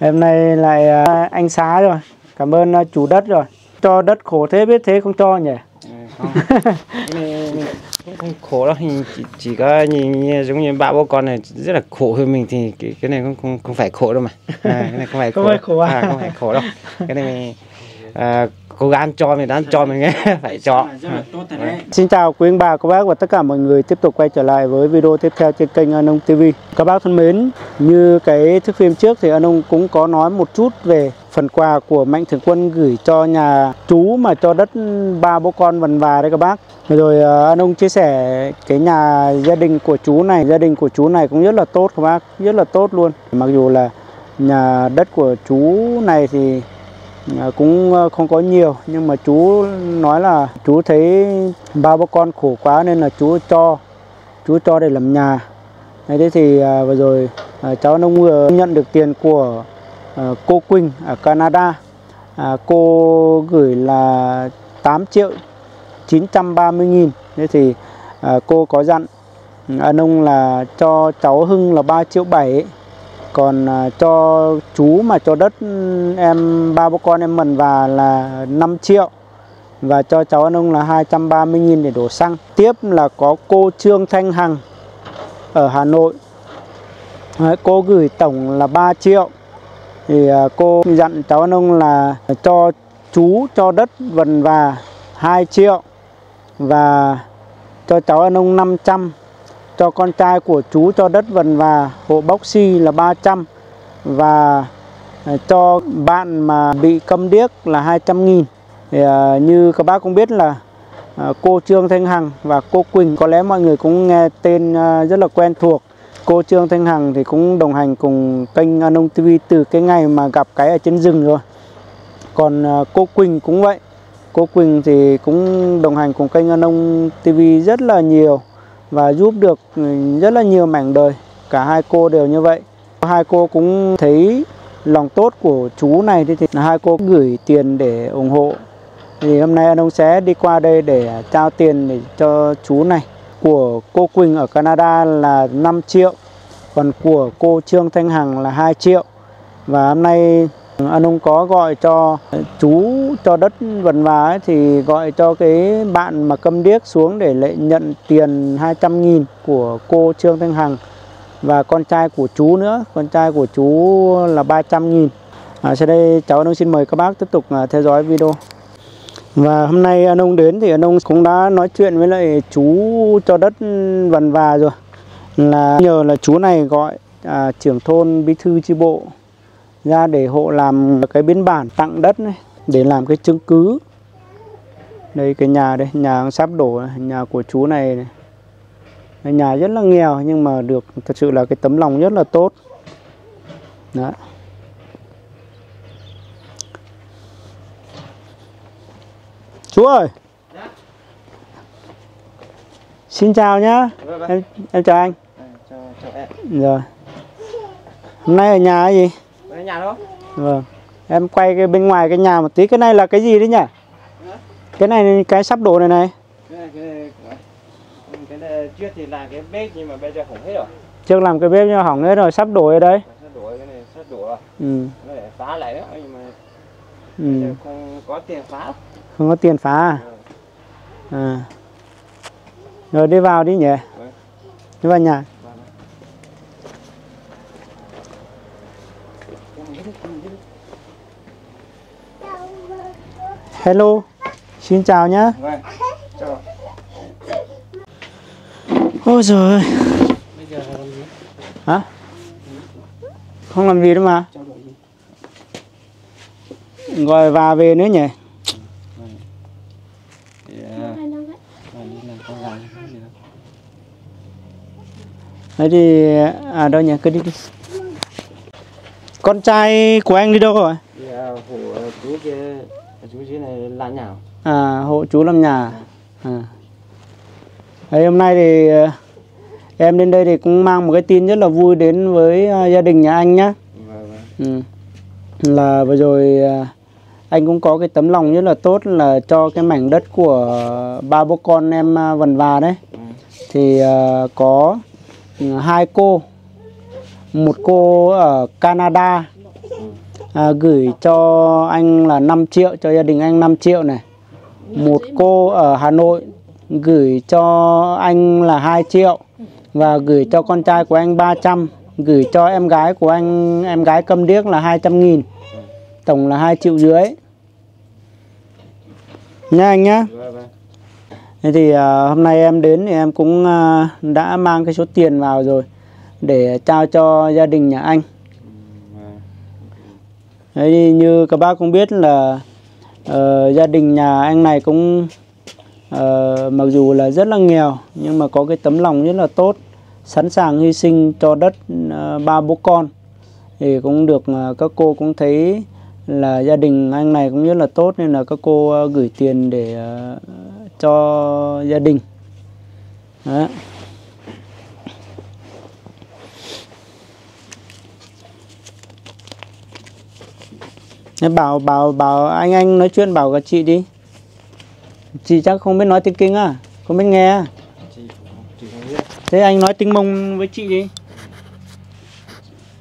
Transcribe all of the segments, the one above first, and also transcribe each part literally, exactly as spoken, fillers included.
Hôm nay lại anh Xá rồi, cảm ơn chủ đất rồi. Cho đất khổ thế biết thế không cho nhỉ? Không, không khổ đâu, chỉ, chỉ có nhìn giống như ba bố con này rất là khổ hơn mình thì cái, cái này không, không không phải khổ đâu mà. À, cái này không phải khổ, không phải khổ, à? À, không phải khổ đâu. Cái này mình, à, cố gắng cho mình đáng cho mình nghe phải cho. À. Xin chào quý anh bà, cô bác và tất cả mọi người, tiếp tục quay trở lại với video tiếp theo trên kênh An Nông ti vi. Các bác thân mến, như cái thước phim trước thì An Nông cũng có nói một chút về phần quà của Mạnh Thường Quân gửi cho nhà chú mà cho đất ba bố con vần và đấy các bác. Rồi An Nông chia sẻ cái nhà gia đình của chú này, gia đình của chú này cũng rất là tốt các bác, rất là tốt luôn. Mặc dù là nhà đất của chú này thì cũng không có nhiều, nhưng mà chú nói là chú thấy ba bố con khổ quá nên là chú cho chú cho để làm nhà. Thế thì vừa rồi cháu Nông vừa nhận được tiền của cô Quỳnh ở Canada, cô gửi là tám triệu chín trăm ba mươi nghìn. Thế thì cô có dặn Nông là cho cháu Hưng là ba triệu bảy, còn cho chú mà cho đất em ba bố con em mần và là năm triệu, và cho cháu An Ông là hai trăm ba mươi nghìn để đổ xăng. Tiếp là có cô Trương Thanh Hằng ở Hà Nội. Đấy, cô gửi tổng là ba triệu. Thì cô dặn cháu An Ông là cho chú cho đất vần và hai triệu, và cho cháu An Ông năm trăm. Cho con trai của chú cho đất vần và hộ boxy là ba trăm, và cho bạn mà bị câm điếc là hai trăm nghìn. Thì như các bác cũng biết là cô Trương Thanh Hằng và cô Quỳnh có lẽ mọi người cũng nghe tên rất là quen thuộc. Cô Trương Thanh Hằng thì cũng đồng hành cùng kênh An Nông ti vi từ cái ngày mà gặp cái ở trên rừng rồi. Còn cô Quỳnh cũng vậy, cô Quỳnh thì cũng đồng hành cùng kênh An Nông ti vi rất là nhiều và giúp được rất là nhiều mảnh đời. Cả hai cô đều như vậy. Hai cô cũng thấy lòng tốt của chú này thì hai cô gửi tiền để ủng hộ. Thì hôm nay An Nông sẽ đi qua đây để trao tiền để cho chú này. Của cô Quỳnh ở Canada là năm triệu, còn của cô Trương Thanh Hằng là hai triệu. Và hôm nay An Nông có gọi cho chú cho đất vần vá ấy, thì gọi cho cái bạn mà câm điếc xuống để lại nhận tiền hai trăm nghìn của cô Trương Thanh Hằng và con trai của chú nữa, con trai của chú là ba trăm nghìn. À, sau đây cháu An Nông xin mời các bác tiếp tục theo dõi video. Và hôm nay An Nông đến thì An Nông cũng đã nói chuyện với lại chú cho đất vần vá rồi, là nhờ là chú này gọi à, trưởng thôn, bí thư chi bộ ra để hộ làm cái biên bản tặng đất này, để làm cái chứng cứ. Đây cái nhà đây, nhà sắp đổ, nhà của chú này, này. Cái nhà rất là nghèo nhưng mà được thật sự là cái tấm lòng rất là tốt. Đó. Chú ơi. Dạ. Xin chào nhá. Dạ, dạ. Em em chào anh. Dạ, chào, chào em. Rồi. Hôm nay ở nhà cái gì? Ở nhà đó. Vâng. Em quay cái bên ngoài cái nhà một tí. Cái này là cái gì đấy nhỉ? Ừ. Cái này cái sắp đổ này này. Cái này, cái này trước thì làm cái bếp nhưng mà bây giờ hỏng hết rồi. Trước làm cái bếp nhưng mà hỏng hết rồi, sắp đổ ở đây. Sắp đổ cái này sắp đổ rồi. Ừ. Nó để phá lại đó nhưng mà ừ. Không có tiền phá. Không có tiền phá à? Ừ. À. Rồi đi vào đi nhỉ. Ừ. Đi vào nhà. Hello, xin chào nhá. Vâng, chào. Ôi giời ơi. Bây giờ làm gì? Hả? Không làm gì đâu mà. Gọi và về nữa nhỉ? Đấy thì... À đâu nhỉ, cứ đi đi. Con trai của anh đi đâu rồi? Dạ, hộ chú kia. Chú dưới này làm nhà. À, hộ chú làm nhà. À. Đấy, hôm nay thì em đến đây thì cũng mang một cái tin rất là vui đến với gia đình nhà anh nhá. Vâng, vâng. Ừ. Là vừa rồi anh cũng có cái tấm lòng rất là tốt là cho cái mảnh đất của ba bố con em vần và đấy. Ừ. Thì uh, có hai cô, một cô ở Canada, ừ. à, gửi cho anh là năm triệu, cho gia đình anh năm triệu này. Một cô ở Hà Nội gửi cho anh là hai triệu và gửi cho con trai của anh ba trăm, gửi cho em gái của anh, em gái Câm Điếc là hai trăm nghìn, tổng là hai triệu rưỡi nha anh nhá. Thế thì à, hôm nay em đến thì em cũng à, đã mang cái số tiền vào rồi để trao cho gia đình nhà anh. Đấy, thì như các bác cũng biết là uh, gia đình nhà anh này cũng uh, mặc dù là rất là nghèo nhưng mà có cái tấm lòng rất là tốt, sẵn sàng hy sinh cho đất uh, ba bố con. Thì cũng được uh, các cô cũng thấy là gia đình anh này cũng rất là tốt nên là các cô uh, gửi tiền để uh, cho gia đình. Đó. Bảo bảo bảo anh anh nói chuyện bảo cả chị đi. Chị chắc không biết nói tiếng Kinh à? Không biết nghe à? Chị, chị không biết. Thế anh nói tiếng Mông với chị đi.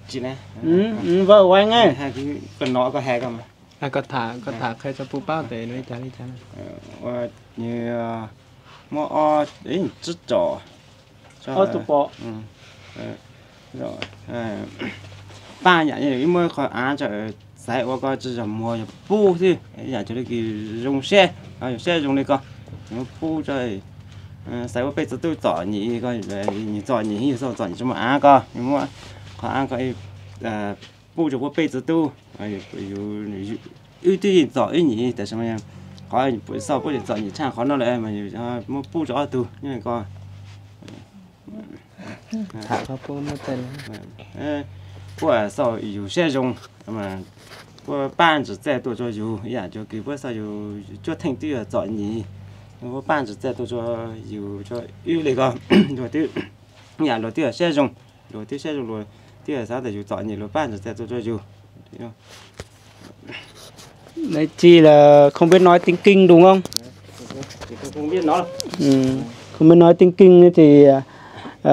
Chị này. Ừ, ừ, vợ của anh ấy. Hai cái cần nói có hè cơ mà. À có thả có thả khai cho phụ bao để nói trả đi trả. Ờ như mọ o ấy chút trò. Cho tụ bộ. Ừ. Rồi. À ba nhà như mới khỏi á cho tại qua coi cho dầm mùa nhập pu thì giả cho cái dùng xe dùng xe dùng đi coi nó pu trời tại qua bây giờ tôi tỏ nhị coi nhị tỏ nhị như sao tỏ nhị cho mà ăn coi nhưng mà họ ăn coi pu cho qua bây giờ tôi ưu tiên tỏ ý nhị tại sao mà có buổi sau có thể tỏ nhị trang khó nó lại mà mua pu cho tôi như này coi thả cho pu một tên qua sau dùng xe dùng mà qua ban chỉ dạy tôi cho dù, ý là cho cái bữa sau dù cho thành tựu là giỏi nhỉ, qua ban chỉ dạy tôi cho dù cho yêu này con, rồi tựu, nhà rồi tựu là xe dùng, rồi tựu xe dùng rồi tựu là sao để dù giỏi nhỉ, rồi ban chỉ dạy tôi cho dù. Đấy chị là không biết nói tiếng Kinh đúng không? Không biết nói. Ừ, không biết nói tiếng Kinh thì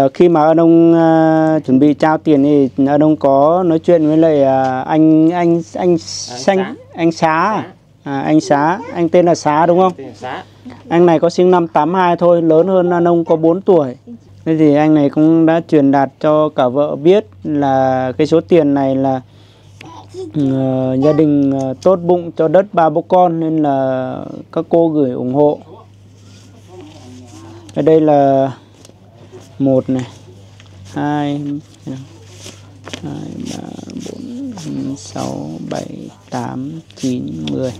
Uh, khi mà anh ông uh, chuẩn bị trao tiền thì anh ông có nói chuyện với lại uh, anh anh anh xanh anh Xá à, anh Xá, anh tên là Xá đúng không? Anh này có sinh năm tám hai thôi, lớn hơn anh ông có bốn tuổi. Thế thì anh này cũng đã truyền đạt cho cả vợ biết là cái số tiền này là uh, gia đình uh, tốt bụng cho đất ba bố con nên là các cô gửi ủng hộ. Ở đây là một này, hai, hai, ba, bốn, năm, sáu, bảy, tám, chín, mười.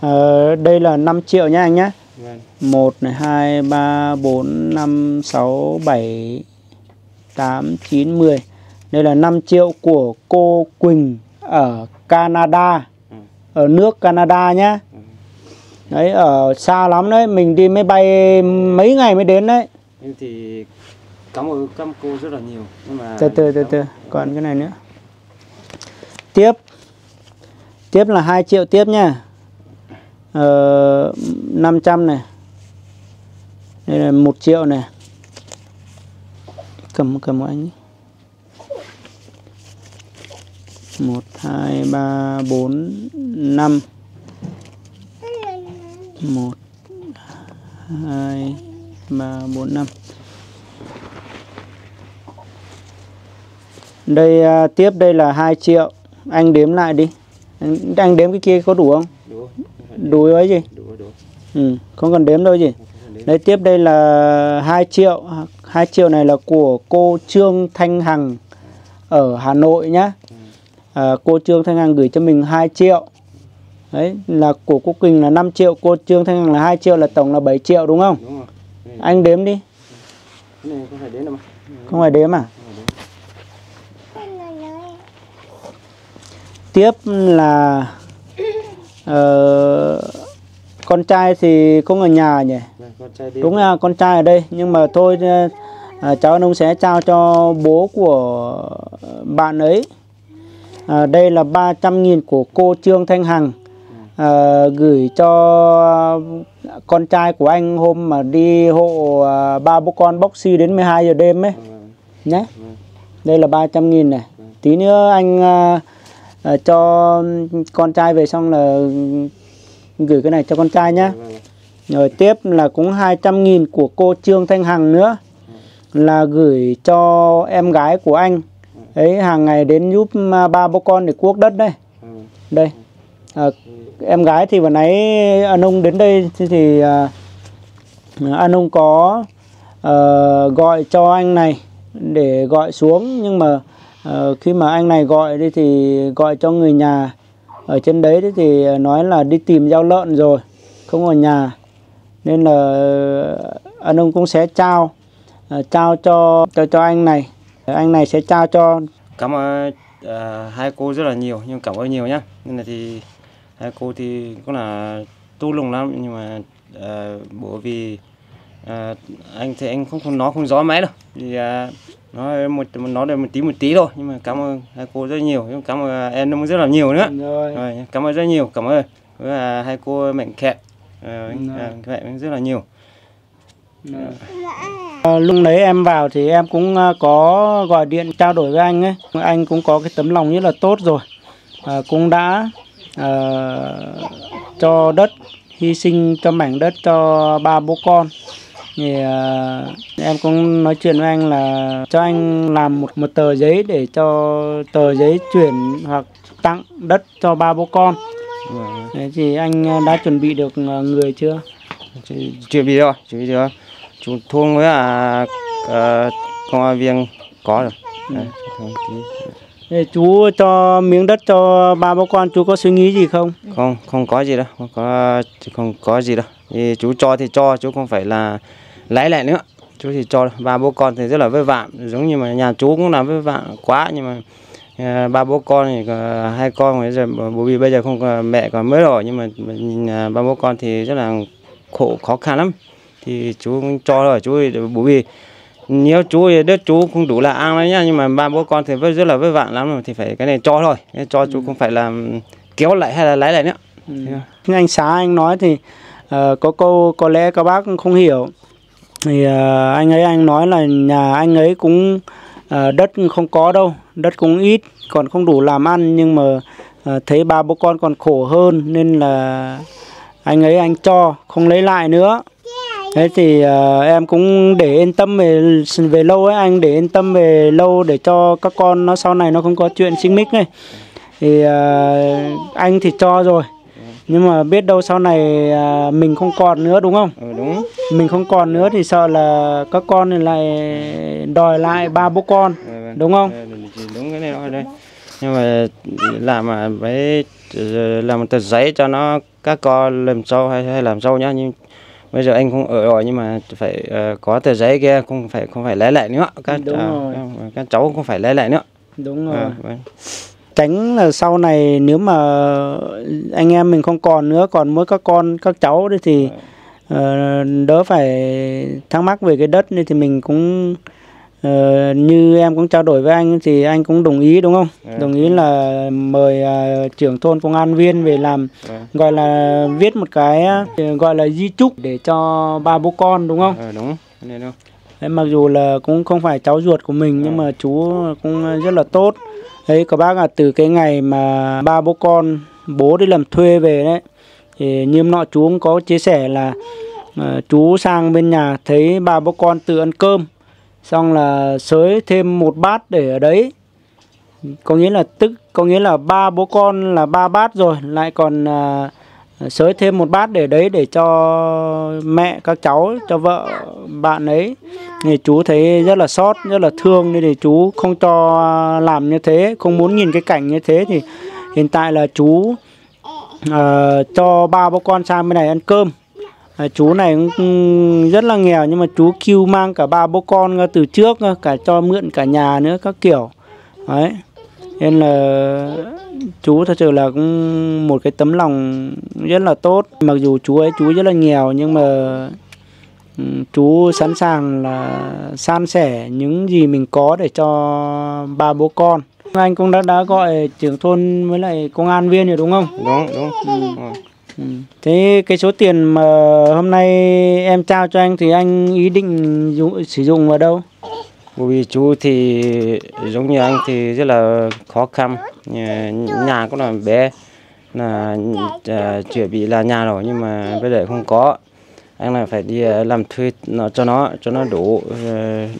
Ờ, đây là năm triệu nha anh nhé. Một này, hai, ba, bốn, năm, sáu, bảy, tám, chín, mười. Đây là năm triệu của cô Quỳnh ở Canada, ở nước Canada nhá. Đấy, ở xa lắm đấy, mình đi máy bay mấy ngày mới đến đấy. Nhưng thì cảm ơn các cô rất là nhiều. Nhưng mà từ từ từ từ, còn cái này nữa. Tiếp, tiếp là hai triệu tiếp nha. Ờ, năm trăm này, đây là một triệu này. Cầm cầm một anh. một, hai, ba, bốn, năm, một, hai, ba, bốn, năm. Đây tiếp đây là hai triệu. Anh đếm lại đi. Anh, anh đếm cái kia có đủ không? Đủ. Đủ ấy gì? Đủ, đủ. Ừ, không cần đếm đâu gì. Đấy tiếp đây là hai triệu. hai triệu này là của cô Trương Thanh Hằng ở Hà Nội nhá. À, cô Trương Thanh Hằng gửi cho mình hai triệu. Đấy là của cô Quỳnh là năm triệu, cô Trương Thanh Hằng là hai triệu, là tổng là bảy triệu đúng không? Đúng rồi. Này, anh đếm đi. Này không phải đếm đâu mà. Không phải đếm à? Phải đếm. Tiếp là uh, con trai thì không ở nhà nhỉ? Này, con trai đúng là con trai ở đây nhưng mà thôi uh, cháu anh ông sẽ trao cho bố của bạn ấy. À, đây là ba trăm nghìn của cô Trương Thanh Hằng. à, gửi cho con trai của anh hôm mà đi hộ à, ba bố con boxy đến mười hai giờ đêm ấy nhé. Đây là ba trăm nghìn này. Tí nữa anh à, à, cho con trai về xong là gửi cái này cho con trai nhé. Rồi tiếp là cũng hai trăm nghìn của cô Trương Thanh Hằng nữa, là gửi cho em gái của anh ấy hàng ngày đến giúp ba bố con để cuốc đất đây. Đây à, em gái thì vừa nãy An Nông đến đây thì, thì à, An Nông có à, gọi cho anh này để gọi xuống, nhưng mà à, khi mà anh này gọi đi thì gọi cho người nhà ở trên đấy thì nói là đi tìm giao lợn rồi không ở nhà, nên là An Nông cũng sẽ trao trao cho cho cho anh này, anh này sẽ trao cho. Cảm ơn à, hai cô rất là nhiều, nhưng cảm ơn nhiều nhá. Nên là thì hai cô thì cũng là tu lùng lắm, nhưng mà à, bởi vì à, anh thì anh không không nói không rõ mấy đâu, thì à, nói một nói được một tí một tí thôi. Nhưng mà cảm ơn hai cô rất nhiều, cảm ơn em cũng rất là nhiều nữa. Rồi. Rồi, cảm ơn rất nhiều, cảm ơn với à, hai cô mạnh khẹt à, rất là nhiều. À, lúc đấy em vào thì em cũng có gọi điện trao đổi với anh ấy, anh cũng có cái tấm lòng rất là tốt rồi, à, cũng đã à, cho đất, hy sinh cho mảnh đất cho ba bố con. Thì à, em cũng nói chuyện với anh là cho anh làm một một tờ giấy để cho tờ giấy chuyển hoặc tặng đất cho ba bố con. Đấy, thì anh đã chuẩn bị được người chưa? Chuẩn bị rồi, chuẩn bị rồi. Chủ thôn với à, à, công viên có rồi. Đấy, ừ. Chú cho miếng đất cho ba bố con, chú có suy nghĩ gì không? Không, không có gì đâu, không có, không có gì đâu. Thì chú cho thì cho, chú không phải là lấy lại nữa. Chú thì cho ba bố con thì rất là vất vả, giống như mà nhà chú cũng là vất vả quá, nhưng mà à, ba bố con thì à, hai con bây giờ bố bây giờ không mẹ còn mới rồi, nhưng mà nhìn à, ba bố con thì rất là khổ khó khăn lắm. Thì chú cũng cho rồi, chú bố vì nếu chú đất chú không đủ là ăn đấy nhá, nhưng mà ba bố con thì rất là vất vả lắm rồi, thì phải cái này cho thôi, cho ừ. Chú không phải là kéo lại hay là lấy lại nữa. Ừ. Như anh Xá anh nói thì uh, có câu có lẽ các bác không hiểu, thì uh, anh ấy anh nói là nhà anh ấy cũng uh, đất không có đâu, đất cũng ít, còn không đủ làm ăn, nhưng mà uh, thấy ba bố con còn khổ hơn nên là anh ấy anh cho không lấy lại nữa. Thế thì uh, em cũng để yên tâm về về lâu ấy, anh để yên tâm về lâu để cho các con nó sau này nó không có chuyện xích mích này. Thì uh, anh thì cho rồi, nhưng mà biết đâu sau này uh, mình không còn nữa, đúng không? Ừ, đúng. Mình không còn nữa thì sợ là các con này lại đòi lại ba bố con, đúng không? Đúng cái này đây. Nhưng mà làm mà với làm một tờ giấy cho nó các con làm sau hay, hay làm sau nhá, nhưng bây giờ anh không ở rồi, nhưng mà phải uh, có tờ giấy kia, không phải không phải lấy lại nữa, các, uh, các, các cháu không phải lấy lại nữa. Đúng rồi. À, tránh là sau này nếu mà anh em mình không còn nữa, còn mỗi các con các cháu đấy thì uh, đỡ phải thắc mắc về cái đất, nên thì mình cũng uh, như em cũng trao đổi với anh thì anh cũng đồng ý, đúng không? À. Đồng ý là mời uh, trưởng thôn công an viên về làm, à. Gọi là viết một cái uh, gọi là di chúc để cho ba bố con, đúng không? À, đúng. Nên đâu. Đấy, mặc dù là cũng không phải cháu ruột của mình, à. Nhưng mà chú cũng rất là tốt. Đấy các bác là từ cái ngày mà ba bố con bố đi làm thuê về đấy, thì như nọ chú cũng có chia sẻ là uh, chú sang bên nhà thấy ba bố con tự ăn cơm, xong là xới thêm một bát để ở đấy, có nghĩa là tức có nghĩa là ba bố con là ba bát rồi, lại còn uh, xới thêm một bát để đấy để cho mẹ các cháu, cho vợ bạn ấy, thì chú thấy rất là xót, rất là thương, nên thì chú không cho làm như thế, không muốn nhìn cái cảnh như thế. Thì hiện tại là chú uh, cho ba bố con sang bên này ăn cơm. À, chú này cũng rất là nghèo, nhưng mà chú kêu mang cả ba bố con ra từ trước, cả cho mượn cả nhà nữa các kiểu. Đấy. Nên là chú thật sự là cũng một cái tấm lòng rất là tốt. Mặc dù chú ấy chú rất là nghèo, nhưng mà chú sẵn sàng là san sẻ những gì mình có để cho ba bố con. Anh cũng đã, đã gọi trưởng thôn với lại công an viên rồi, đúng không? Đúng, đúng. Ừ. Ừ. Thế cái số tiền mà hôm nay em trao cho anh thì anh ý định dùng, sử dụng vào đâu? Bởi vì chú thì giống như anh thì rất là khó khăn, nhà, nhà cũng là bé, là uh, chuẩn bị là nhà rồi nhưng mà bây giờ không có, anh là phải đi làm thuê nó cho nó cho nó đủ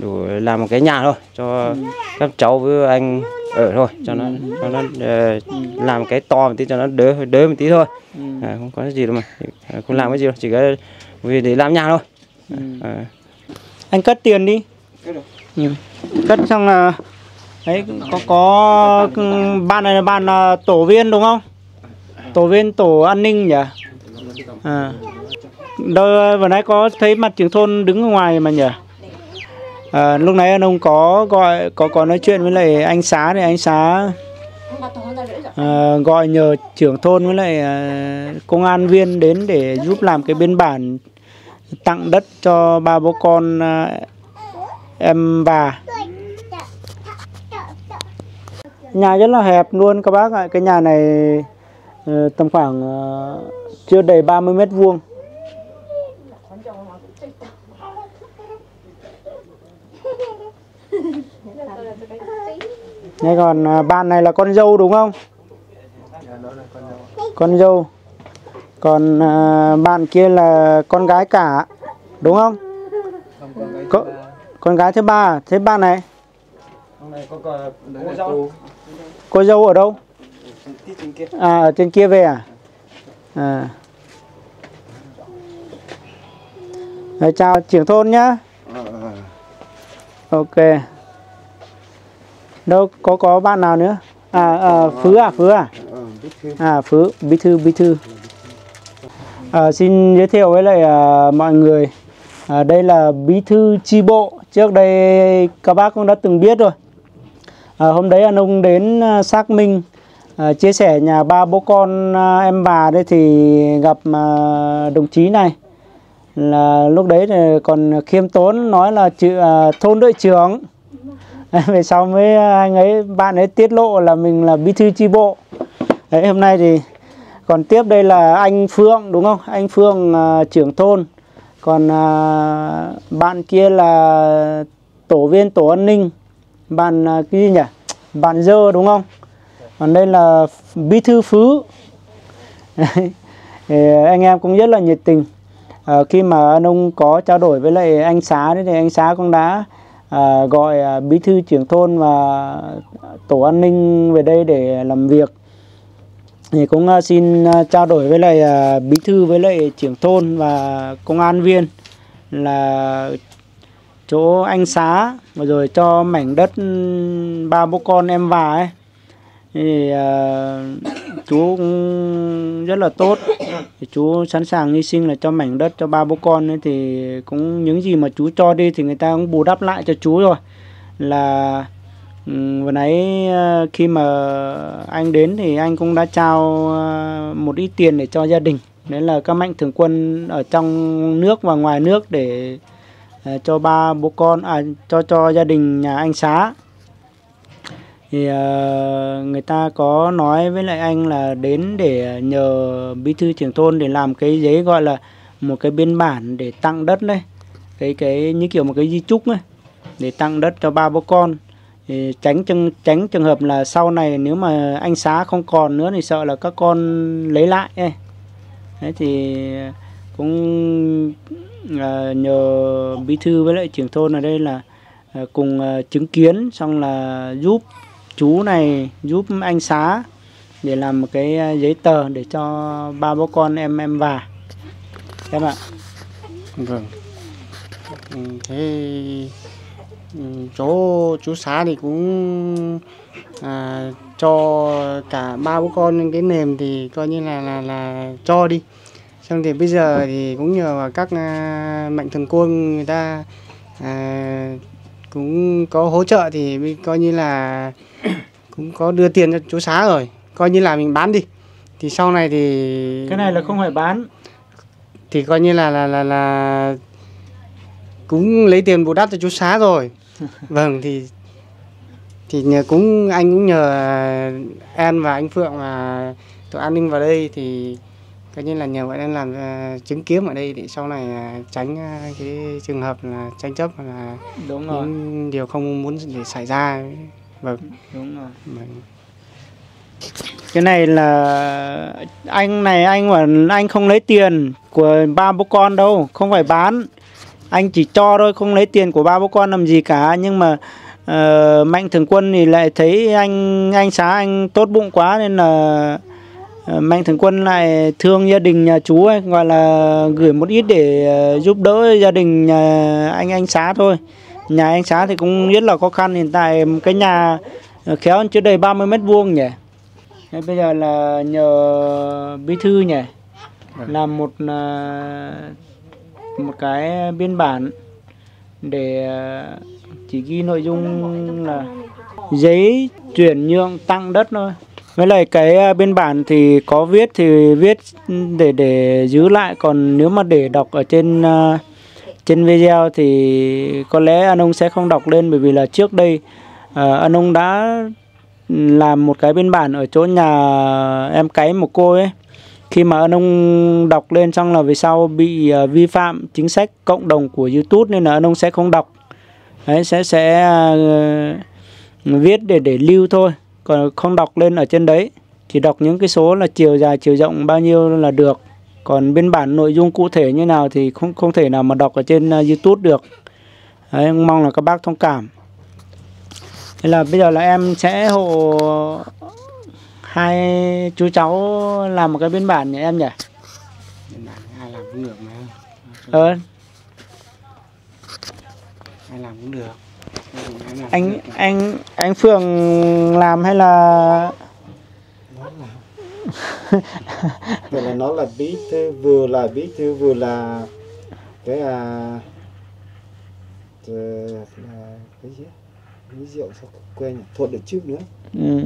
đủ làm một cái nhà thôi cho ừ. các cháu với anh ở thôi, cho nó cho nó uh, làm một cái to một tí cho nó đỡ đỡ một tí thôi, ừ. à, không có gì đâu mà không làm cái gì đâu, chỉ có vì để làm nhà thôi. Ừ. à. Anh cất tiền đi. Ừ. Cất xong là đấy, có có ban này là ban tổ viên đúng không? Tổ viên tổ an ninh nhỉ? À. Đâu vừa nãy có thấy mặt trưởng thôn đứng ở ngoài mà nhỉ? À, lúc nãy ông có gọi có có nói chuyện với lại anh Xá thì anh Xá à, gọi nhờ trưởng thôn với lại à, công an viên đến để giúp làm cái biên bản tặng đất cho ba bố con à, em bà. Nhà rất là hẹp luôn các bác ạ, cái nhà này tầm khoảng chưa đầy ba mươi mét vuông. Đây còn bạn này là con dâu đúng không? Con dâu. Còn bạn kia là con gái cả đúng không? Có con gái thứ ba, thế ba này? Cô dâu. Cô dâu ở đâu? À, ở trên kia về à? À. Rồi, chào trưởng thôn nhá. Ok. Đâu có có bạn nào nữa? À, à Phú à, Phú à? À Phú, bí thư, bí thư. À, xin giới thiệu với lại à, mọi người. À, đây là bí thư chi bộ, trước đây các bác cũng đã từng biết rồi. À, hôm đấy anh ông đến xác minh, à, chia sẻ nhà ba bố con à, em bà đây thì gặp à, đồng chí này. Là lúc đấy thì còn khiêm tốn nói là chữ, à, thôn đội trưởng. À, về sau mới anh ấy, bạn ấy tiết lộ là mình là bí thư chi bộ. Đấy, hôm nay thì còn tiếp đây là anh Phương đúng không? Anh Phương à, trưởng thôn. Còn à, bạn kia là tổ viên tổ an ninh, bạn à, cái gì nhỉ? Bạn dơ đúng không? Còn đây là bí thư Phú. Anh em cũng rất là nhiệt tình. À, khi mà anh ông có trao đổi với lại anh Xá đấy thì anh Xá cũng đã à, gọi à, bí thư trưởng thôn và tổ an ninh về đây để làm việc. Thì cũng xin trao đổi với lại bí thư với lại trưởng thôn và công an viên là chỗ anh Xá và rồi cho mảnh đất ba bố con em bà ấy. Thì uh, chú cũng rất là tốt, thì chú sẵn sàng hy sinh là cho mảnh đất cho ba bố con ấy, thì cũng những gì mà chú cho đi thì người ta cũng bù đắp lại cho chú rồi. Là vừa nãy khi mà anh đến thì anh cũng đã trao một ít tiền để cho gia đình, đấy là các mạnh thường quân ở trong nước và ngoài nước để cho ba bố con à, cho cho gia đình nhà anh Xá. Thì uh, người ta có nói với lại anh là đến để nhờ bí thư trưởng thôn để làm cái giấy gọi là một cái biên bản để tặng đất đấy, cái cái như kiểu một cái di chúc ấy, để tặng đất cho ba bố con. Thì tránh tránh trường hợp là sau này nếu mà anh Xá không còn nữa thì sợ là các con lấy lại ấy. Đấy thì cũng à, nhờ bí thư với lại trưởng thôn ở đây là à, cùng à, chứng kiến xong là giúp chú này, giúp anh Xá để làm một cái giấy tờ để cho ba bố con em em và em ạ. Vâng. Thế chỗ chú Xá thì cũng à, cho cả ba bố con cái nềm thì coi như là là, là cho đi, xong thì bây giờ thì cũng nhờ vào các à, mạnh thường quân người ta à, cũng có hỗ trợ thì coi như là cũng có đưa tiền cho chú Xá rồi, coi như là mình bán đi thì sau này thì cái này là không phải bán thì coi như là là là, là cũng lấy tiền bù đắp cho chú Xá rồi. Vâng thì thì nhờ cũng anh cũng nhờ An và anh Phượng và tổ an ninh vào đây thì Cái như là nhờ bọn em làm uh, chứng kiến ở đây để sau này uh, tránh uh, cái trường hợp là tranh chấp là đúng rồi, những điều không muốn để xảy ra. Vâng, đúng rồi. Vâng. Cái này là anh này anh mà anh không lấy tiền của ba bố con đâu, không phải bán. Anh chỉ cho thôi, không lấy tiền của ba bố con làm gì cả. Nhưng mà uh, Mạnh Thường Quân thì lại thấy anh anh Xá anh tốt bụng quá nên là Mạnh Thường Quân lại thương gia đình nhà chú ấy, gọi là gửi một ít để giúp đỡ gia đình nhà anh anh Xá thôi. Nhà anh Xá thì cũng rất là khó khăn, hiện tại cái nhà khéo chưa đầy ba mươi mét vuông nhỉ. Bây giờ là nhờ Bí Thư nhỉ, làm một một cái biên bản để chỉ ghi nội dung là giấy chuyển nhượng tặng đất thôi. Với lại cái biên bản thì có viết thì viết để để giữ lại, còn nếu mà để đọc ở trên uh, trên video thì có lẽ anh ông sẽ không đọc lên, bởi vì là trước đây uh, anh ông đã làm một cái biên bản ở chỗ nhà em cái một cô ấy. Khi mà anh ông đọc lên xong là về sau bị uh, vi phạm chính sách cộng đồng của YouTube nên là anh ông sẽ không đọc. Đấy, sẽ sẽ uh, viết để để lưu thôi, còn không đọc lên ở trên đấy, chỉ đọc những cái số là chiều dài chiều rộng bao nhiêu là được, còn biên bản nội dung cụ thể như nào thì không không thể nào mà đọc ở trên YouTube được. Đấy, mong là các bác thông cảm. Thế là bây giờ là em sẽ hộ hai chú cháu làm một cái biên bản nhỉ em nhỉ. Biên bản ai làm cũng được mà. Ờ. Ai làm cũng được. Anh anh anh Phương làm hay là vậy là nó là bí thư, vừa là bí thư vừa là cái à cái gì cái rượu sao quên nhỉ, thuộc được trước nữa. Ừ.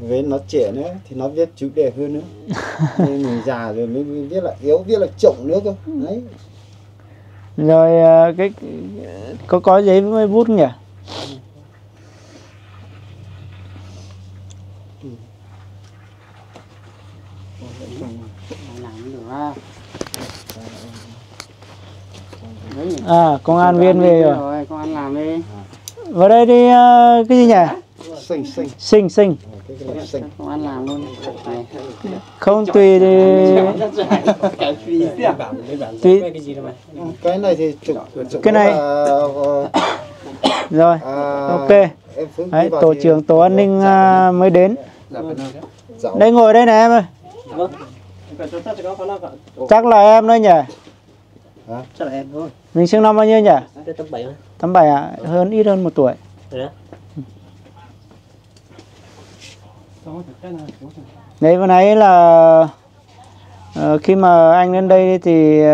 Với nó trẻ nữa thì nó viết chữ đẹp hơn nữa. Nên mình già rồi mới viết là yếu, viết là chổng nữa cơ. Đấy. Rồi cái có có giấy với bút nhỉ? Ừ. À, công an viên về rồi. Rồi, công an làm đi. Vào đây đi uh, cái gì nhỉ? Sinh sinh. Sinh sinh. Công an làm luôn. Không tùy thì tùy cái này thì cái này rồi ok. Đấy, tổ trưởng tổ an ninh mới đến đây, ngồi đây này em ơi. Chắc là em đấy nhỉ, chắc là em thôi. Mình sinh năm bao nhiêu nhỉ? Tám bảy ạ? Hơn ít hơn một tuổi. Đấy, vừa nãy là uh, khi mà anh lên đây thì uh,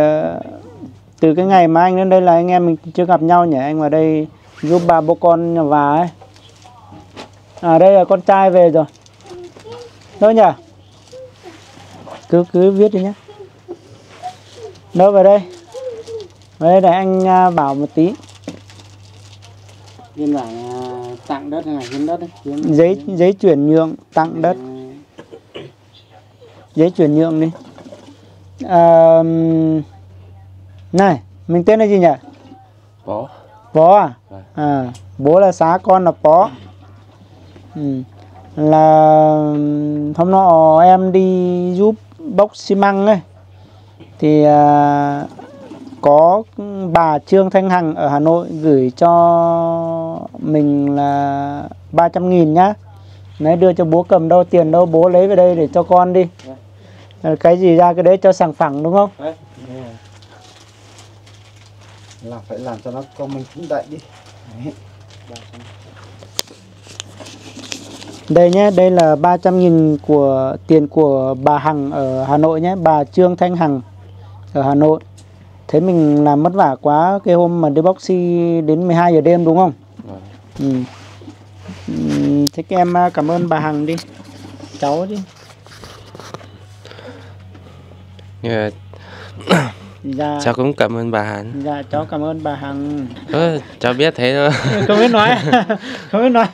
từ cái ngày mà anh lên đây là anh em mình chưa gặp nhau nhỉ. Anh vào đây giúp bà bố con nhà bà ấy. À đây là con trai về rồi. Đâu nhỉ? Cứ cứ viết đi nhé. Đâu về đây? Về đây để anh uh, bảo một tí. Điên bảo tặng đất này, hiến đất đấy. Hiến giấy hiến. Giấy chuyển nhượng tặng đất. Giấy chuyển nhượng đi. À, này, mình tên là gì nhỉ? Bó. Bó à? À, bố là Xá, con là Bó. Ừ. Là hôm nọ em đi giúp bốc xi măng ấy. Thì à, có bà Trương Thanh Hằng ở Hà Nội gửi cho mình là ba trăm nghìn nhá. Đấy, đưa cho bố cầm đâu, tiền đâu, bố lấy về đây để cho con đi. Cái gì ra cái đấy cho sảng phẳng đúng không? Đấy. Là phải làm cho nó con mình cũng đại đi. Đấy. Đây nhé, đây là ba trăm nghìn của tiền của bà Hằng ở Hà Nội nhé. Bà Trương Thanh Hằng ở Hà Nội. Thế mình làm mất vả quá, cái hôm mà đi boxy đến mười hai giờ đêm đúng không? Đấy. Ừ. Thế các em cảm ơn bà Hằng đi, cháu đi. Dạ. Cháu cũng cảm ơn bà Hằng. Dạ, cháu cảm ơn bà Hằng. Ừ, cháu biết thế thôi. Không biết nói. Không biết nói.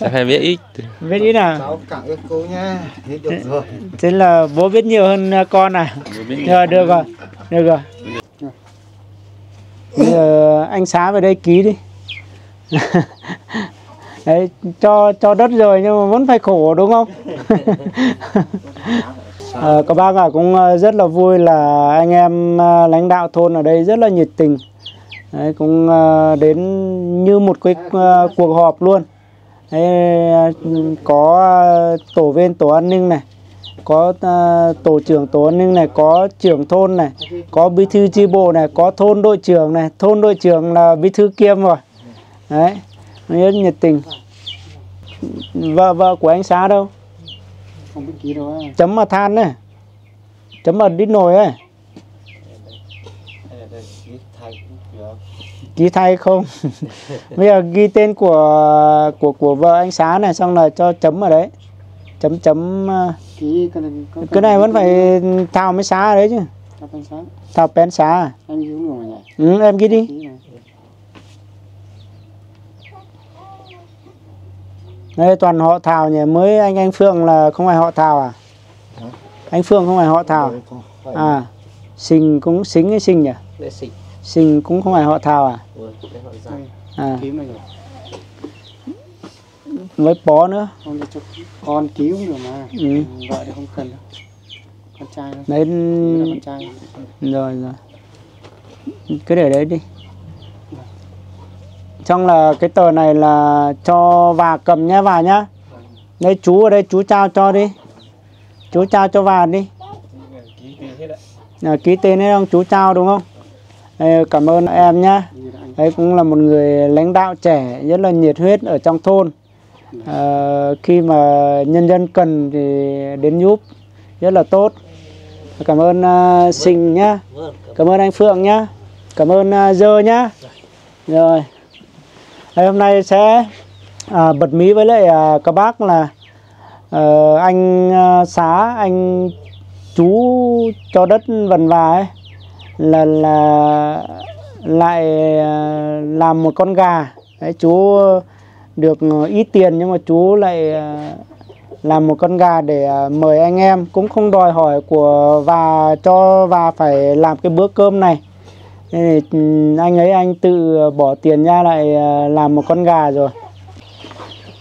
Cháu phải biết ít. Biết ít nào. Cháu cảm ơn cô nha. Thế được rồi. Thế là bố biết nhiều hơn con à. Rồi, được rồi. Được rồi. Bây giờ anh Xá về đây ký đi. Đấy, cho cho đất rồi nhưng mà vẫn phải khổ đúng không? À, các bác à, cũng rất là vui là anh em lãnh đạo thôn ở đây rất là nhiệt tình. Đấy, cũng đến như một cái cuộc họp luôn. Đấy, có tổ viên tổ an ninh này, có tổ trưởng tổ an ninh này, có trưởng thôn này, có bí thư chi bộ này, có thôn đội trưởng này, thôn đội trưởng là bí thư kiêm rồi. Đấy, rất nhiệt tình. Vợ vợ của anh Xá đâu? Không biết ký đâu ấy. Chấm mà than ấy. Chấm mà đít nồi ấy. Ký thay không? Bây giờ ghi tên của của của vợ anh Xá này, xong là cho chấm ở đấy. Chấm chấm ký, cái, cái, cái này vẫn phải thao mới Xá ở đấy chứ. Thao pén Xá à? Em ghi đúng rồi. Ừ, em ghi đi. Đây toàn họ Thảo nhỉ, mới anh anh Phương là không phải họ Thảo à? Hả? Anh Phương không phải họ Thảo à? Sình cũng xính hay Sình nhỉ? Sình cũng không phải họ Thảo à? À. Với bó nữa. Con cứu rồi mà. Ừ. Vợ thì không cần đâu. Con trai nữa. Đấy. Con trai. Rồi rồi. Cứ để đấy đi. Trong là cái tờ này là cho và cầm nhá, và nhá. Đây chú ở đây, chú trao cho đi. Chú trao cho và đi. À, ký tên hết ông chú trao đúng không? Đây, cảm ơn em nhá. Đấy cũng là một người lãnh đạo trẻ rất là nhiệt huyết ở trong thôn. À, khi mà nhân dân cần thì đến giúp rất là tốt. Cảm ơn uh, Sình nhá. Cảm ơn anh Phượng nhá. Cảm ơn uh, Dơ nhá. Rồi. Đây, hôm nay sẽ à, bật mí với lại à, các bác là à, anh à, Xá, anh chú cho đất vần và ấy là là lại à, làm một con gà. Đấy, chú được ít tiền nhưng mà chú lại à, làm một con gà để à, mời anh em, cũng không đòi hỏi của và cho và phải làm cái bữa cơm này. Thì anh ấy anh tự bỏ tiền ra lại làm một con gà rồi.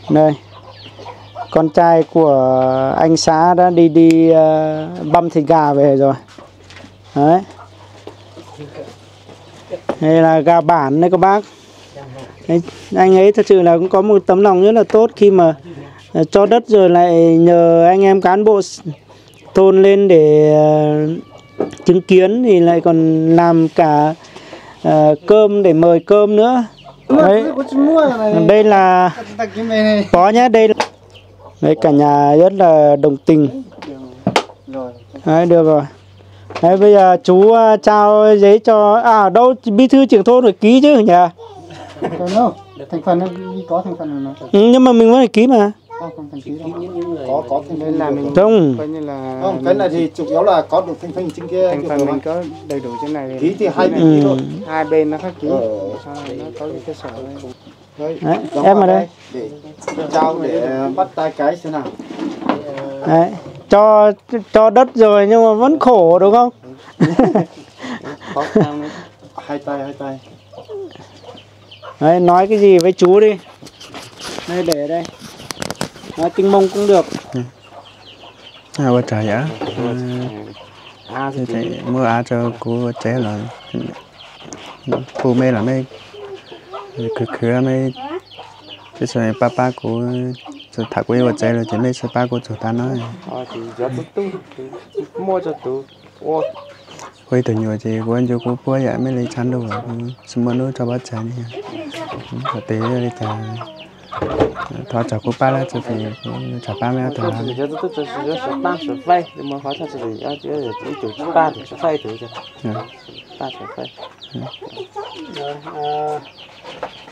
Đây, con trai của anh Xá đã đi đi băm thịt gà về rồi. Đấy, đây là gà bản đấy các bác. Đấy, anh ấy thật sự là cũng có một tấm lòng rất là tốt khi mà cho đất rồi lại nhờ anh em cán bộ thôn lên để chứng kiến, thì lại còn làm cả uh, cơm để mời cơm nữa. Đấy. Đây là có nhá, đây là... Đấy, cả nhà rất là đồng tình. Đấy, được rồi. Đấy, bây giờ chú uh, trao giấy cho à đâu bí thư trưởng thôn phải ký chứ nhỉ? Thành phần có thành phần nhưng mà mình vẫn phải ký mà. Không, có có thành phần là mình không coi như là không cái là gì chủ yếu là có được thành phần trên kia, thành phần mình có đầy đủ trên này ký thì hai bên ký thôi, hai bên nó khác ký nó có cái sở đấy. Em ở đây để trao để bắt tay cái thế nào đấy, cho cho đất rồi nhưng mà vẫn khổ đúng không? Hai tay hai tay đấy, nói cái gì với chú đi, đây để đây. Nói tiếng Mông cũng được. À, bà trời ạ. À, thì mua á cho cô trẻ là cô mê là mê cứ khứa mê chứ rồi papa cô cho thả quê bà trẻ là chỉ mê sợ ba cô cho ta nói. Mua cho tụ. Quê từ nhiều chị cô anh cho cô cô dạ mới lấy chăn đồ xin mua nước cho bà trẻ đi. Bà tế đi chả thôi chào cô ba là chào thì chào ba mẹ thằng làm cho tôi tôi tôi tôi ba sửa vay nhưng mà khó thật sự thì ở chỗ chỗ chỗ ba thì sửa vay thôi chứ ba sửa vay.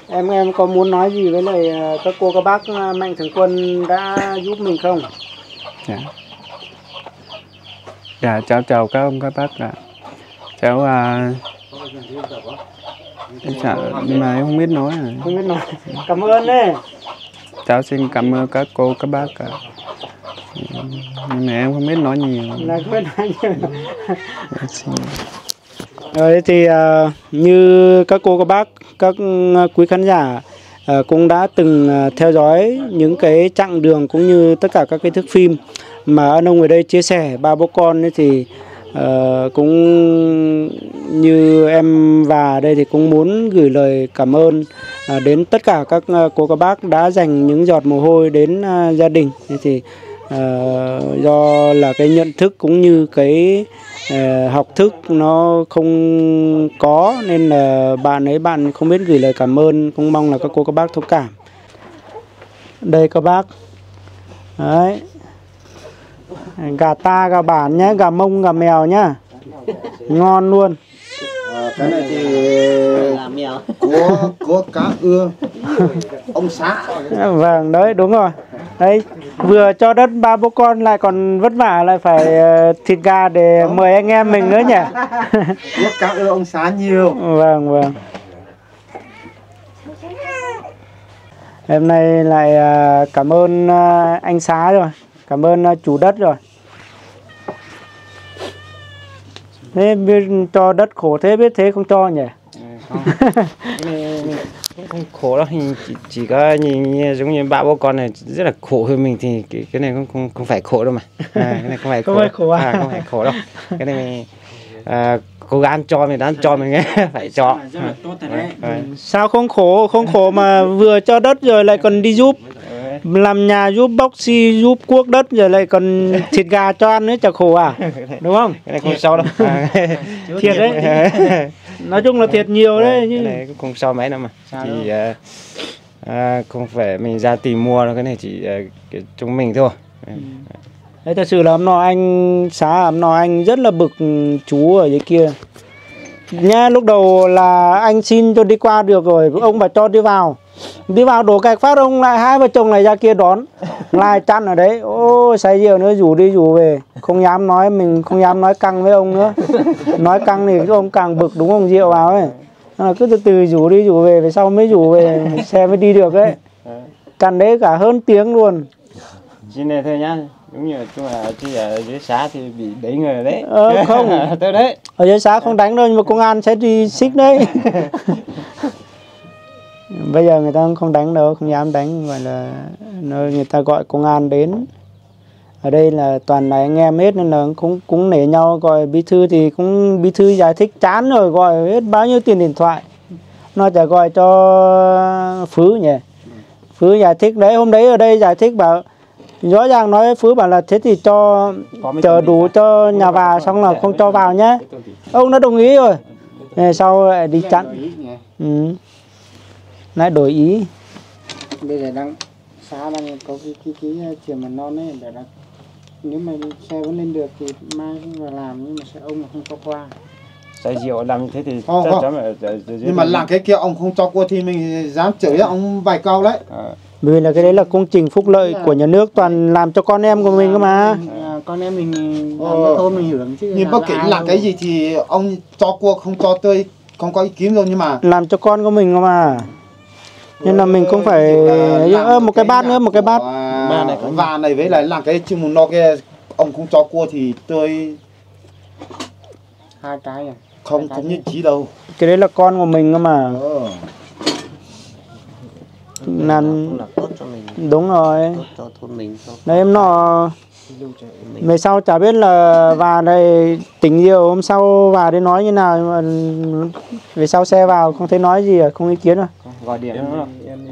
Em em có muốn nói gì với lại các cô các bác Mạnh Thường Quân đã giúp mình không? Dạ, dạ chào chào các ông các bác ạ. Cháu à... Chả, nhưng mà em không biết nói à. Không biết nói. Cảm ơn đấy. Cháu xin cảm ơn các cô, các bác cả. Nhưng mà em không biết nói nhiều. Là không biết nói nhiều. Rồi thì uh, như các cô, các bác, các quý khán giả uh, cũng đã từng theo dõi những cái chặng đường cũng như tất cả các cái thước phim mà anh ông ở đây chia sẻ ba bố con ấy, thì Uh, cũng như em và đây thì cũng muốn gửi lời cảm ơn uh, đến tất cả các uh, cô các bác đã dành những giọt mồ hôi đến uh, gia đình. Thì uh, do là cái nhận thức cũng như cái uh, học thức nó không có nên là bạn ấy bạn không biết gửi lời cảm ơn, cũng mong là các cô các bác thông cảm. Đây các bác. Đấy. Gà ta, gà bản nhé, gà mông, gà mèo nhá. Ngon luôn. À, cái này thì của, của cá ưa ông xã. Vâng, đấy đúng rồi. Đấy, vừa cho đất ba bố con lại còn vất vả lại phải thịt gà để mời anh em mình nữa nhỉ. Của cá ưa ông xã nhiều. Vâng, vâng. Hôm nay lại cảm ơn anh Xá rồi. Cảm ơn chủ đất rồi. Thế cho đất khổ thế, biết thế không cho nhỉ? Không. Không khổ đâu, chỉ, chỉ có nhìn giống như ba bố con này rất là khổ hơn mình thì cái, cái này không, không không phải khổ đâu mà. À, cái này không phải khổ. Không phải khổ, à? À, không phải khổ đâu. Cái này mình, à, cố gắng cho mình đáng cho mình nghe phải cho. À, à. Sao không khổ, không khổ mà vừa cho đất rồi lại còn đi giúp. Làm nhà giúp, bóc xi giúp, cuốc đất rồi lại còn thịt gà cho ăn nữa, chả khổ à? Đúng không? Cái này không sao đâu. À, thiệt đấy. Nói chung là thiệt nhiều đấy. Nhưng... cái này cũng không sao mấy đâu mà. Sao chỉ à, à, không phải mình ra tìm mua đâu, cái này chỉ à, cái, chúng mình thôi. Ừ. Đấy, thật sự là hôm nọ anh Xá, hôm nọ anh rất là bực chú ở dưới kia. Nha, lúc đầu là anh xin cho đi qua được rồi, ông bà cho đi vào. Đi vào đổ gạch phát ông lại hai vợ chồng này ra kia đón. Lại chăn ở đấy. Ô, say rượu nữa, rủ đi rủ về. Không dám nói, mình không dám nói căng với ông nữa. Nói căng thì ông càng bực đúng không, rượu vào ấy. À, cứ từ từ rủ đi rủ về, về sau mới rủ về, xe mới đi được ấy. Chăn đấy cả hơn tiếng luôn. Chị này thôi nhá. Đúng như là chị ở dưới xã thì bị đẩy người đấy. Ờ, không. Tới đấy. Ở dưới xã không đánh đâu, nhưng mà công an sẽ đi xích đấy. Bây giờ người ta không đánh đâu, không dám đánh, gọi là nơi người ta gọi công an đến. Ở đây là toàn là anh em hết nên là cũng cũng nể nhau, gọi bí thư thì cũng bí thư giải thích chán rồi, gọi hết bao nhiêu tiền điện thoại. Nó chả gọi cho Phú nhỉ. Phú giải thích đấy, hôm đấy ở đây giải thích bảo rõ ràng nói Phú bảo là thế thì cho chờ đủ cho nhà vào xong là không cho vào nhé. Ông đã đồng ý rồi. Sau lại đi chặn. Ừ. Nãy đổi ý. Bây giờ đang Xá đang có cái cái cái trường mầm non ấy, để đặt nếu mà xe vẫn lên được thì mai cũng vào làm, nhưng mà xe ông mà không cho qua. Xe rượu làm thế thì không, chắc chắn là nhưng mà làm cái kia ông không cho qua thì mình dám chửi ông vài câu đấy. À. Vì là cái đấy là công trình phúc lợi là... của nhà nước, toàn làm cho con em của mình cơ mà. À, con em mình làm thôn mình hưởng chứ. Nhưng bất kể là cái gì thì ông cho qua không cho tươi không có ý kiến đâu, nhưng mà làm cho con của mình cơ mà. Nên là mình cũng phải ơ một cái bát nữa, một cái bát và này với lại làm cái chương mùng no kia ông không cho cua thì tôi hai cái à? Không, không nhất trí đâu. Cái đấy là con của mình cơ mà. Ừ. Làm đúng rồi. Đấy em nọ về sau chả biết là và này tỉnh nhiều hôm sau và đến nói như nào, mà về sau xe vào không thấy nói gì à, không ý kiến rồi. Gọi điện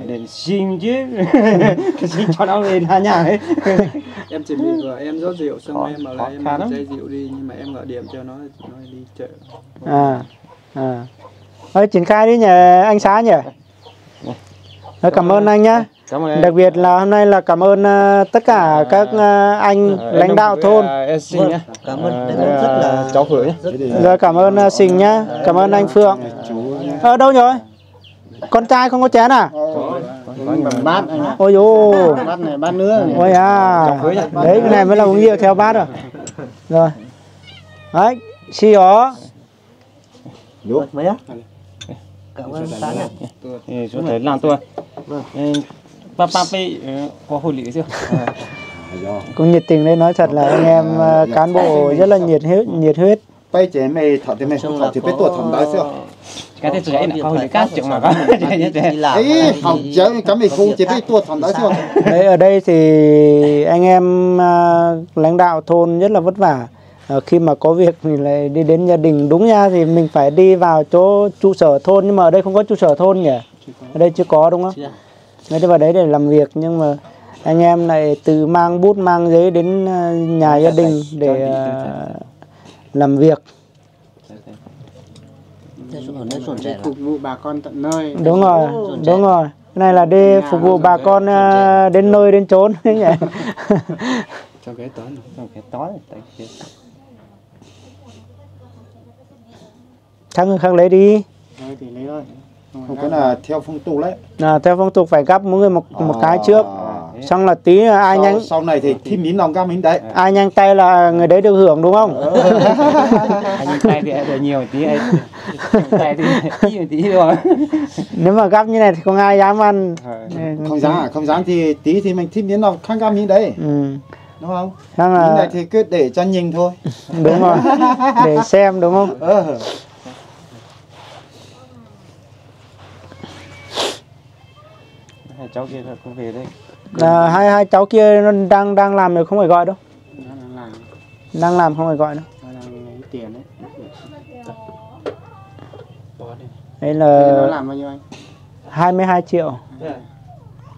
để xin chứ xin cho nó về ra nhà ấy. Em chỉ bị vợ em rót rượu xong em bảo là em say rượu đi, nhưng mà em gọi điện cho nó nó đi chợ. À à. Thôi triển khai đi nhờ anh Xá nhỉ. Cảm, cảm ơn anh nhé. Đặc biệt là hôm nay là cảm ơn uh, tất cả à, các uh, anh à, lãnh đạo thôn. À, vâng. Cảm ơn à, rất là cháu Phượng nhé. Rồi cảm ơn uh, Sình nhá. Cảm ơn anh Phượng. Ở à, đâu rồi? Con trai không có chén à? Bát. Ôi dồi. Bát này bát nữa. Ôi à. Đấy cái này mới là uống rượu theo bát rồi. Rồi. Đấy, xì ó. Đúng mấy á? Cảm ơn sáng ạ. Chú thấy làm tôi ba ba có hồi lý chưa? Cũng nhiệt tình lên, nói thật là anh em cán bộ rất là nhiệt huyết, nhiệt huyết. Bây chế này thọ thế này, thọ thì cái tuổi thầm đó chưa? Cái thế này là không cát chịu mà có. Đấy, học chẳng cái mình không chế cái tuổi thầm đó chưa? Đấy, ở đây thì anh em lãnh đạo thôn rất là vất vả. Khi mà có việc mình lại đi đến gia đình, đúng nha, thì mình phải đi vào chỗ trụ sở thôn, nhưng mà ở đây không có trụ sở thôn nhỉ? Ở đây chưa có đúng không? Mới đi vào đấy để làm việc, nhưng mà anh em này tự mang bút mang giấy đến nhà gia đình để làm việc. Phục vụ bà con tận nơi. Đúng rồi, đúng rồi. Cái này là đi phục vụ bà con đến nơi đến chốn nhỉ? Trong cái tối, trong cái tối. Các người khác lấy đi. Thôi thì lấy thôi. Không cái là theo phong tục đấy. Là theo phong tục phải gắp mỗi người một à, một cái trước. À, xong là tí ai sau, nhanh sau này thì thêm miếng lòng gắp miếng đấy. Ai nhanh tay là người đấy được hưởng đúng không? Ai nhanh tay thì được nhiều tí ấy. Tay thì tí tí rồi. Nếu mà gắp như này thì không ai dám ăn. Không dám à? Không dám thì tí thì mình thêm miếng lòng khác gắp miếng đấy. Ừ. Đúng không? Nên là... này thì cứ để cho nhìn thôi. Đúng rồi. Để xem đúng không? Ừ. Cháu kia không về đấy. À, hai hai cháu kia nó đang đang làm được không phải gọi đâu. Nó đang làm. Đang làm không phải gọi đâu. Nó đang lấy tiền đấy. Đây là nó làm bao nhiêu anh? hai mươi hai triệu. À.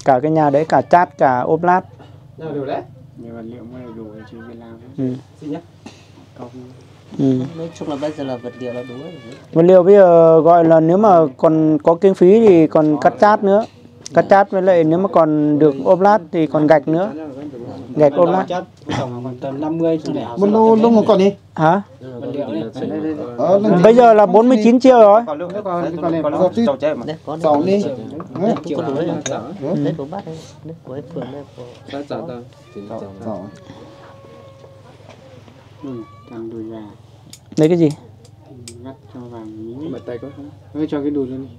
Cả cái nhà đấy, cả chát, cả ốp lát. Nào đủ đấy. Nhiều vật liệu mới đủ để chuyên viên làm. Ừ. Xin nhá. Công. Ừ. Nói chung là bây giờ là vật liệu là đủ rồi. Vật liệu bây giờ gọi là nếu mà còn có kinh phí thì còn cắt chát nữa. Cắt chát với lại nếu mà còn được ốp lát thì còn gạch nữa. Gạch ốp lát. Một lô lông một con đi. Hả? Bây giờ là bốn mươi chín triệu rồi. Còn đi. Lấy cái gì? Ngắt cho vàng miếng. Bật tay có không? Cho cái đùi lên đi.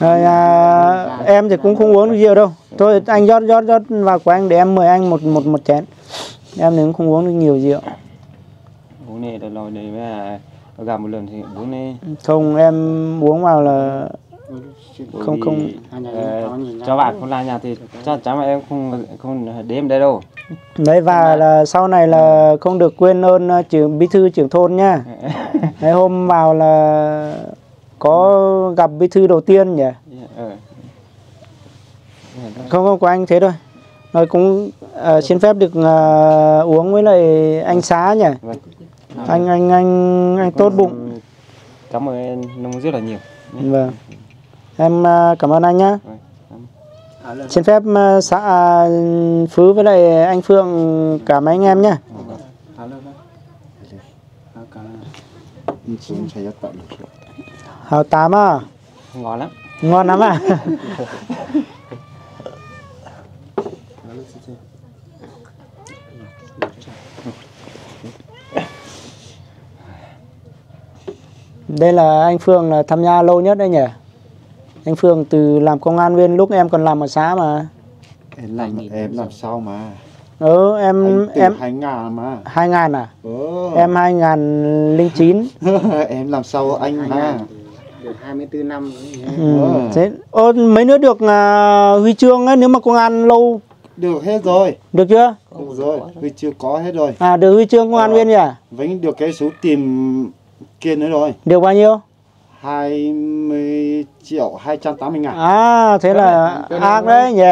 Rồi, à, em thì cũng không uống được nhiều đâu. Thôi anh rót rót rót vào của anh để em mời anh một một một chén. Em thì cũng không uống được nhiều rượu. Uống này đợt lòi đấy mà gặp một lần thì uống đi. Không, em uống vào là không không. Uh, cho bạn không làm nhà thì chắc chắn mà em không không đếm đây đâu. Đấy và là sau này là không được quên ơn trưởng bí thư trưởng thôn nha. Đấy, hôm vào là có gặp bí thư đầu tiên nhỉ? Không không của anh thế thôi. Rồi cũng uh, xin phép được uh, uống với lại anh Xá nhỉ? Vâng. À, anh anh anh anh tốt bụng. Cảm ơn em nông rất là nhiều. Vâng. Em uh, cảm ơn anh nhá. Vâng. Xin phép uh, xã uh, Phú với lại anh Phương cảm ơn anh em nhá. Hào tám à? Ngon lắm. Ngon lắm à? Đây là anh Phương là tham gia lâu nhất đấy nhỉ? Anh Phương từ làm công an viên lúc em còn làm ở xã mà. Em làm, em làm sao mà? Ừ, em em hai ngàn mà. hai ngàn à? Ừ. Em hai ngàn lẻ chín. Em làm sao anh ha? Được hai mươi tư năm rồi. Ừ. Ừ. Mấy nữa được uh, huy chương ấy, nếu mà công an lâu được hết rồi. Được chưa? Được rồi, huy chương có hết rồi. À, được huy chương công an viên à? Vẫn được cái số tìm kia nữa rồi. Được bao nhiêu? hai mươi triệu hai trăm tám mươi ngàn. À, thế là ác đấy nhỉ.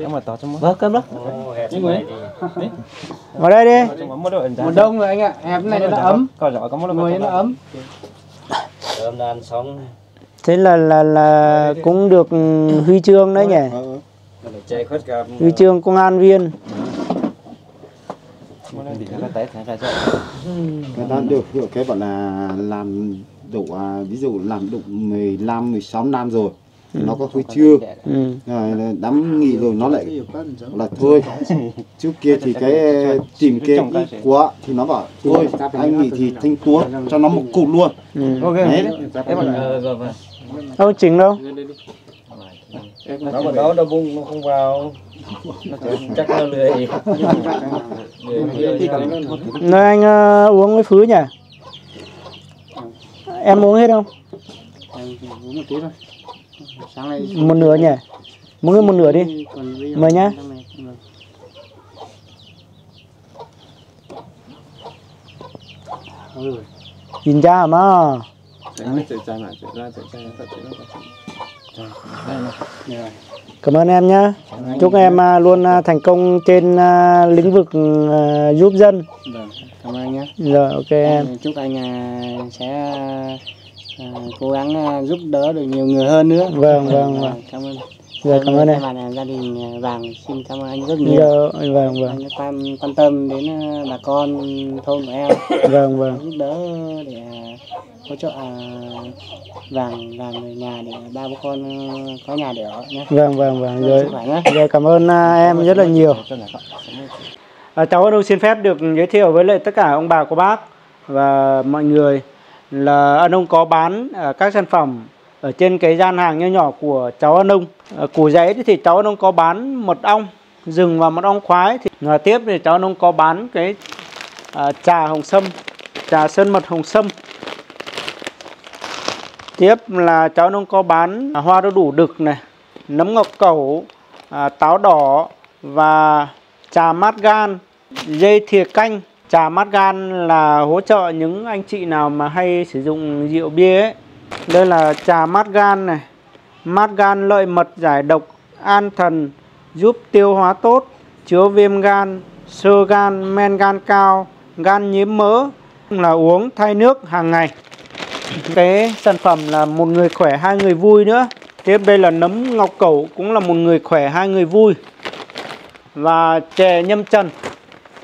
Em mà tỏ cho mất. Cơm đó. Vào đây đi. Mùa đông rồi anh ạ. Em này nó ấm. Ngồi nó ấm. Thế là là là cũng được huy chương đấy nhỉ. Huy chương công an viên. Người ta được hiểu cái bọn là làm đủ, ví dụ làm đủ mười lăm mười sáu năm rồi ừ. nó có hơi chưa ừ. rồi đắm nghỉ rồi nó lại là thôi. Trước kia thì cái tìm cái ít quá thì nó bảo thôi anh nghỉ thì thanh túa cho nó một cục luôn. Ừ. Đấy. Đâu chỉnh đâu. Nó vào đó nó bung nó không vào. Chắc nó lười. Nơi anh uh, uống với Phứ nhỉ? Em uống hết không? Uống một tí thôi. Sáng nay một nửa nhỉ? Mỗi người một nửa đi. Mời nhá. Nhìn cha mà. Cảm ơn em nhé. Chúc em luôn thành công trên lĩnh vực giúp dân. Cảm ơn nhé. Rồi, ok em. Chúc anh sẽ cố gắng giúp đỡ được nhiều người hơn nữa. Vâng, vâng, vâng. Cảm ơn. Rồi, cảm ơn em. Gia đình Vàng xin cảm ơn anh rất nhiều. Vâng, vâng. Anh quan tâm đến bà con thôn của em. Vâng, vâng. Giúp đỡ để hỗ trợ Vàng và người nhà để ba bố con có nhà để ở nhé. Vâng, vâng, vâng. Rồi, rồi cảm ơn em rất là nhiều. À, cháu ở đâu xin phép được giới thiệu với lại tất cả ông bà cô bác và mọi người là Anh Ông có bán các sản phẩm ở trên cái gian hàng nhỏ nhỏ của cháu Anh Ông. Củ giấy thì cháu Anh Ông có bán mật ong rừng và mật ong khoái. Thì ngoài tiếp thì cháu Anh Ông có bán cái à, trà hồng sâm, trà sơn mật hồng sâm. Tiếp là cháu Anh Ông có bán à, hoa đu đủ đực này, nấm ngọc cẩu, à, táo đỏ và trà mát gan, dây thìa canh. Trà mát gan là hỗ trợ những anh chị nào mà hay sử dụng rượu bia ấy. Đây là trà mát gan này, mát gan lợi mật giải độc, an thần, giúp tiêu hóa tốt, chứa viêm gan, xơ gan, men gan cao, gan nhiễm mỡ, là uống thay nước hàng ngày. Cái sản phẩm là một người khỏe hai người vui nữa. Tiếp đây là nấm ngọc cẩu cũng là một người khỏe hai người vui. Và chè nhâm trần.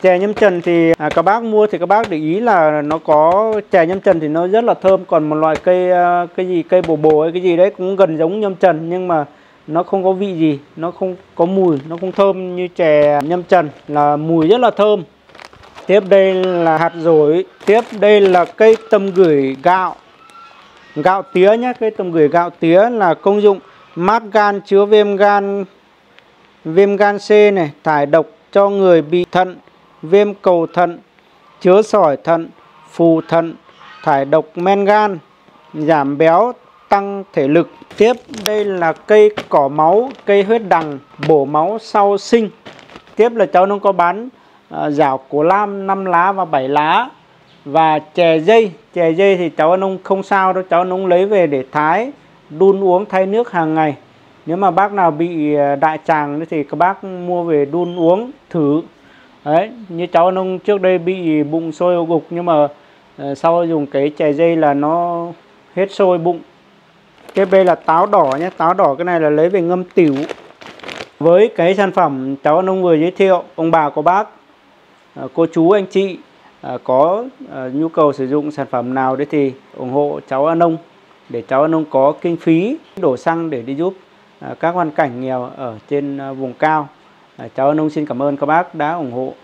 Chè nhâm trần thì à, các bác mua thì các bác để ý là nó có chè nhâm trần thì nó rất là thơm. Còn một loại cây cái gì cây bồ bồ hay cái gì đấy cũng gần giống nhâm trần nhưng mà nó không có vị gì, nó không có mùi, nó không thơm như chè nhâm trần, là mùi rất là thơm. Tiếp đây là hạt dổi. Tiếp đây là cây tầm gửi gạo. Gạo tía nhé, cây tầm gửi gạo tía là công dụng mát gan, chứa viêm gan, viêm gan C này, thải độc cho người bị thận, viêm cầu thận, chứa sỏi thận, phù thận, thải độc men gan, giảm béo, tăng thể lực. Tiếp đây là cây cỏ máu, cây huyết đằng, bổ máu sau sinh. Tiếp là cháu nó có bán à, giảo cổ lam năm lá và bảy lá. Và chè dây, chè dây thì cháu Anh Ông không sao đâu, cháu Anh Ông lấy về để thái, đun uống thay nước hàng ngày. Nếu mà bác nào bị đại tràng thì các bác mua về đun uống thử. Đấy, như cháu Anh Ông trước đây bị bụng sôi ổ gục nhưng mà sau dùng cái chè dây là nó hết sôi bụng. Cái B là táo đỏ nhé, táo đỏ cái này là lấy về ngâm tỉu. Với cái sản phẩm cháu Anh Ông vừa giới thiệu, ông bà cô bác, cô chú anh chị có nhu cầu sử dụng sản phẩm nào đấy thì ủng hộ cháu Anh Ông để cháu Anh Ông có kinh phí đổ xăng để đi giúp các hoàn cảnh nghèo ở trên vùng cao. Cháu Anh Ông xin cảm ơn các bác đã ủng hộ.